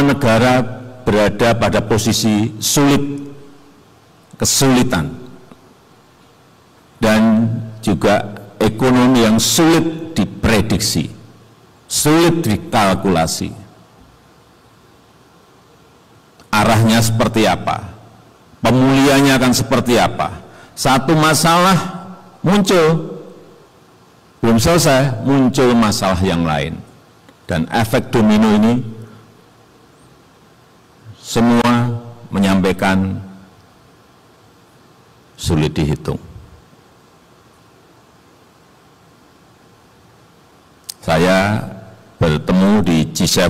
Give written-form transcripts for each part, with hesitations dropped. semua negara berada pada posisi sulit, kesulitan, dan juga ekonomi yang sulit diprediksi, sulit dikalkulasi. Arahnya seperti apa? Pemulihannya akan seperti apa? Satu masalah muncul, belum selesai, muncul masalah yang lain. Dan efek domino ini semua menyampaikan sulit dihitung. Saya bertemu di G7,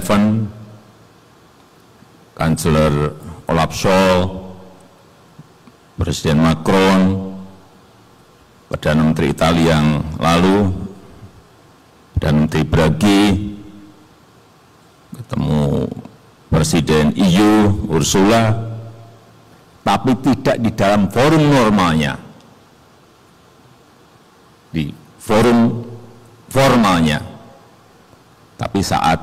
Kanselir Olaf Scholz, Presiden Macron, Perdana Menteri Italia yang lalu, Perdana Menteri Draghi, ketemu Presiden EU Ursula, tapi tidak di dalam forum normalnya, di forum formalnya, tapi saat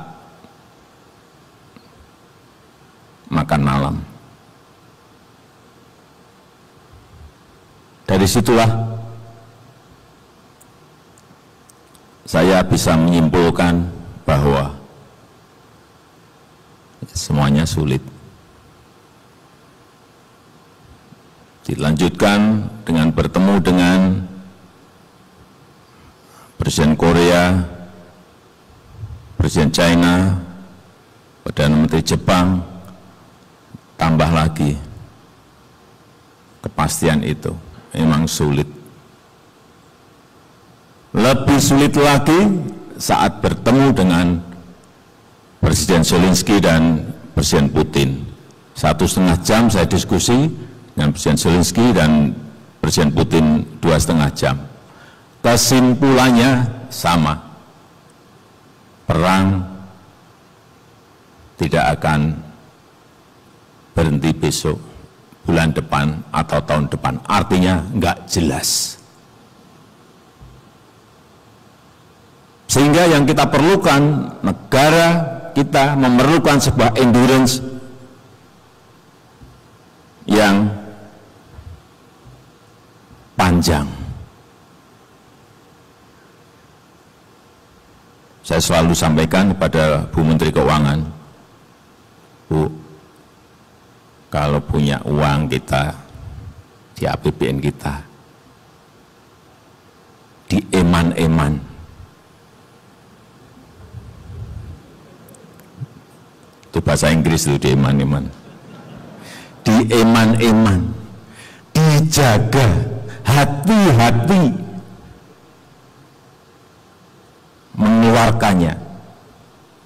makan malam. Dari situlah saya bisa menyimpulkan bahwa semuanya sulit. Dilanjutkan dengan bertemu dengan Presiden Korea, Presiden China, Perdana Menteri Jepang, tambah lagi kepastian itu memang sulit. Lebih sulit lagi saat bertemu dengan Presiden Zelensky dan Presiden Putin. 1,5 jam saya diskusi dengan Presiden Zelensky dan Presiden Putin 2,5 jam. Kesimpulannya sama, perang tidak akan berhenti besok, bulan depan, atau tahun depan. Artinya enggak jelas. Sehingga yang kita perlukan, negara kita memerlukan sebuah endurance yang panjang. Saya selalu sampaikan kepada Bu Menteri Keuangan, Bu, kalau punya uang kita di APBN kita, di eman-eman, itu bahasa Inggris itu, di eman-eman, di eman-eman, dijaga, hati-hati mengeluarkannya.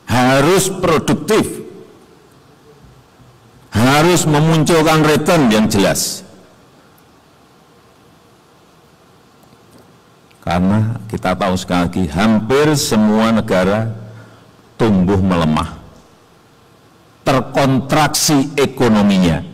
Harus produktif, harus memunculkan return yang jelas, karena kita tahu sekali lagi hampir semua negara tumbuh melemah, terkontraksi ekonominya.